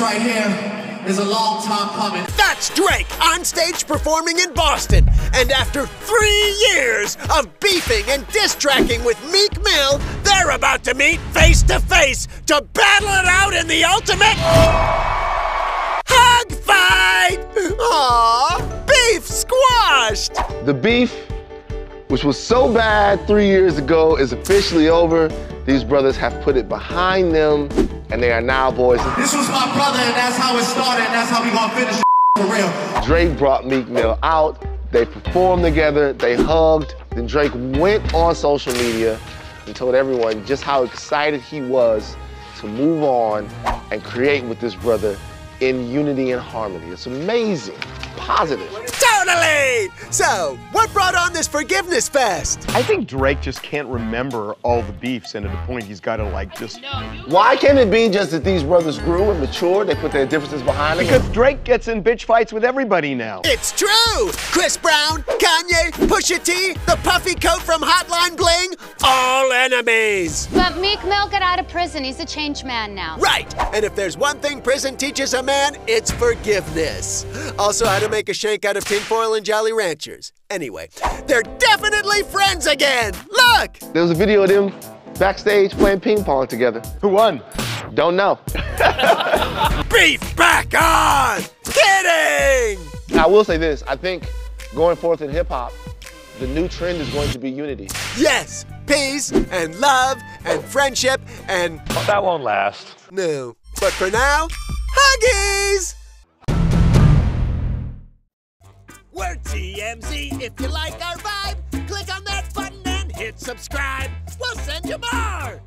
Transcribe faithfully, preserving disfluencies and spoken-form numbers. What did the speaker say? This right here is a long time coming. That's Drake on stage performing in Boston. And after three years of beefing and diss tracking with Meek Mill, they're about to meet face to face to battle it out in the ultimate hug fight. Aww, beef squashed. The beef, which was so bad three years ago, is officially over. These brothers have put it behind them, and they are now boys. This was my brother, and that's how it started, and that's how we gonna finish it for real. Drake brought Meek Mill out, they performed together, they hugged, then Drake went on social media and told everyone just how excited he was to move on and create with this brother in unity and harmony. It's amazing, positive. Totally! So, what brought on this forgiveness fest? I think Drake just can't remember all the beefs, and at the point he's gotta like just... Why can't it be just that these brothers grew and matured, they put their differences behind them? Because Drake gets in bitch fights with everybody now. It's true! Chris Brown, Kanye, Pusha T, the puffy coat from Hotline Bling, all enemies. But Meek Mill got out of prison, he's a changed man now. Right, and if there's one thing prison teaches a man, it's forgiveness. Also how to make a shank out of tinfoil and Jolly Ranchers. Anyway, they're definitely friends again. Look! There was a video of them backstage playing ping pong together. Who won? Don't know. Beef back on! Kidding! I will say this, I think going forth in hip hop, the new trend is going to be unity. Yes, peace and love and friendship and... Well, that won't last. No, but for now, huggies! We're T M Z. If you like our vibe, click on that button and hit subscribe. We'll send you more!